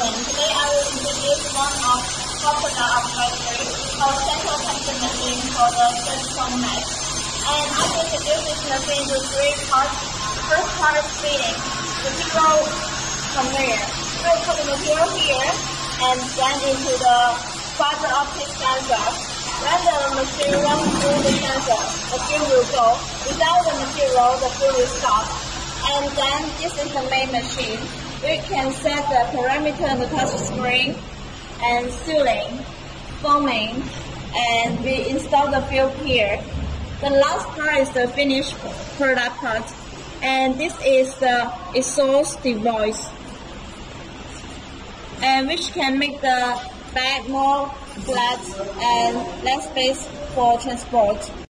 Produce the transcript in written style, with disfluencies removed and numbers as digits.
Kingdom. Today I will introduce one of popular of poetry called Central Contemporary for the Third Song Night. And I will introduce this machine with three parts. First part is reading. The people come here. So from the hero here and then into the father of his stanza. When the machine runs through the stanza, the field will go. Without the material, the field will stop. And then this is the main machine. We can set the parameter on the touch screen and sealing, foaming, and we install the field here. The last part is the finished product part, and this is the exhaust device, and which can make the bag more flat and less space for transport.